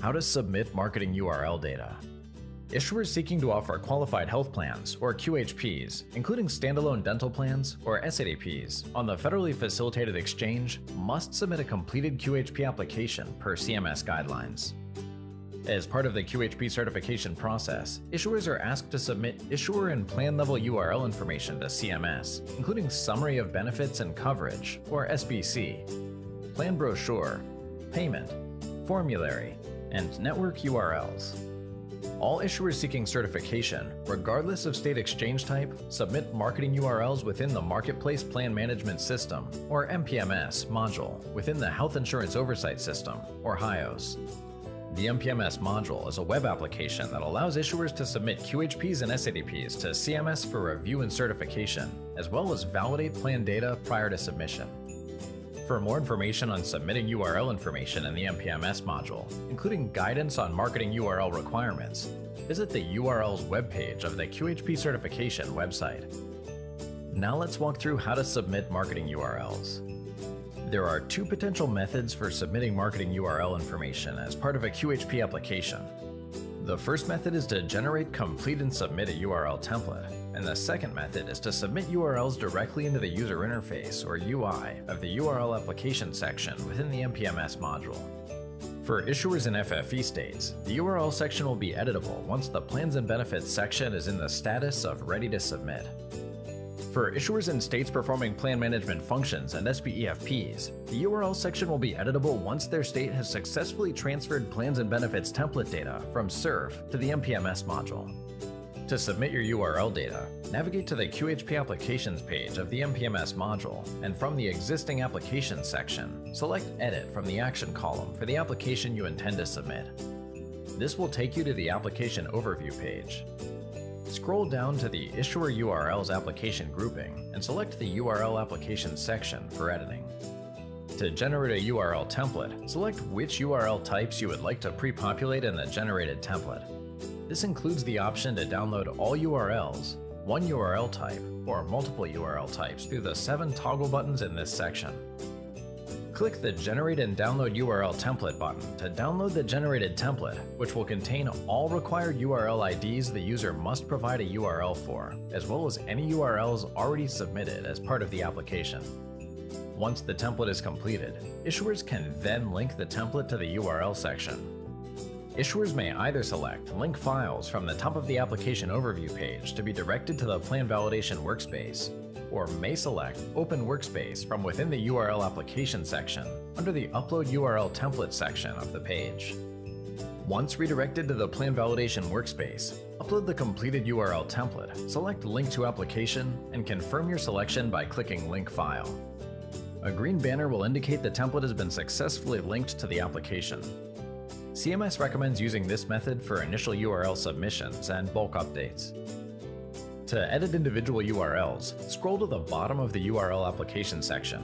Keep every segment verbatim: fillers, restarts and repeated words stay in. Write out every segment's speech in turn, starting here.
How to submit marketing U R L data. Issuers seeking to offer qualified health plans, or Q H Ps, including standalone dental plans, or S A D Ps, on the federally facilitated exchange must submit a completed Q H P application per C M S guidelines. As part of the Q H P certification process, issuers are asked to submit issuer and plan-level U R L information to C M S, including Summary of Benefits and Coverage, or S B C, Plan Brochure, Payment, Formulary, and Network U R Ls. All issuers seeking certification, regardless of state exchange type, submit marketing U R Ls within the Marketplace Plan Management System, or M P M S, module within the Health Insurance Oversight System, or H I O S. The M P M S module is a web application that allows issuers to submit Q H Ps and S A D Ps to C M S for review and certification, as well as validate plan data prior to submission. For more information on submitting U R L information in the M P M S module, including guidance on marketing U R L requirements, visit the U R Ls webpage of the Q H P certification website. Now let's walk through how to submit marketing U R Ls. There are two potential methods for submitting marketing U R L information as part of a Q H P application. The first method is to generate, complete, and submit a U R L template. And the second method is to submit U R Ls directly into the user interface, or U I, of the U R L application section within the M P M S module. For issuers in F F E states, the U R L section will be editable once the Plans and Benefits section is in the status of Ready to Submit. For issuers in states performing plan management functions and S B E F Ps, the U R L section will be editable once their state has successfully transferred Plans and Benefits template data from SURF to the M P M S module. To submit your U R L data, navigate to the Q H P Applications page of the M P M S module, and from the Existing Applications section, select Edit from the Action column for the application you intend to submit. This will take you to the Application Overview page. Scroll down to the Issuer U R Ls application grouping and select the U R L Applications section for editing. To generate a U R L template, select which U R L types you would like to pre-populate in the generated template. This includes the option to download all U R Ls, one U R L type, or multiple U R L types through the seven toggle buttons in this section. Click the Generate and Download U R L Template button to download the generated template, which will contain all required U R L I Ds the user must provide a U R L for, as well as any U R Ls already submitted as part of the application. Once the template is completed, issuers can then link the template to the U R L section. Issuers may either select Link Files from the top of the Application Overview page to be directed to the Plan Validation workspace, or may select Open Workspace from within the U R L Application section under the Upload U R L Template section of the page. Once redirected to the Plan Validation workspace, upload the completed U R L template, select Link to Application, and confirm your selection by clicking Link File. A green banner will indicate the template has been successfully linked to the application. C M S recommends using this method for initial U R L submissions and bulk updates. To edit individual U R Ls, scroll to the bottom of the U R L application section.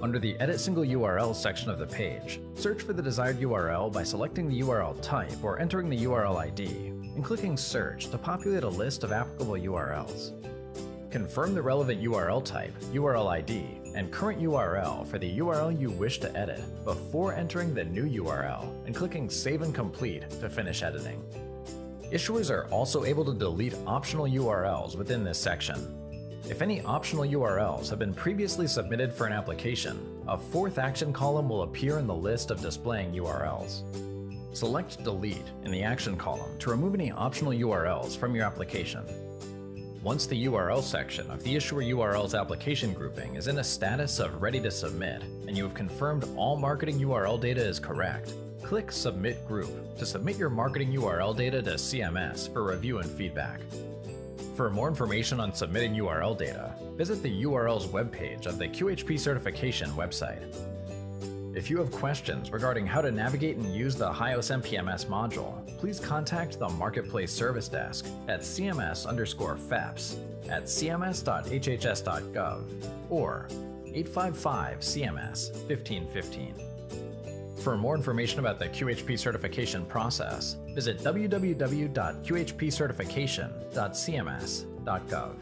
Under the Edit Single U R L section of the page, search for the desired U R L by selecting the U R L type or entering the U R L I D, and clicking Search to populate a list of applicable U R Ls. Confirm the relevant U R L type, U R L I D, and current U R L for the U R L you wish to edit before entering the new U R L and clicking Save and Complete to finish editing. Issuers are also able to delete optional U R Ls within this section. If any optional U R Ls have been previously submitted for an application, a fourth action column will appear in the list of displaying U R Ls. Select Delete in the action column to remove any optional U R Ls from your application. Once the U R L section of the Issuer U R Ls application grouping is in a status of Ready to Submit, and you have confirmed all marketing U R L data is correct, click Submit Group to submit your marketing U R L data to C M S for review and feedback. For more information on submitting U R L data, visit the U R Ls webpage of the Q H P certification website. If you have questions regarding how to navigate and use the H I O S M P M S module, please contact the Marketplace Service Desk at CMS underscore FEPS at c m s dot h h s dot gov or eight five five C M S one five one five. For more information about the Q H P certification process, visit w w w dot q h p certification dot c m s dot gov.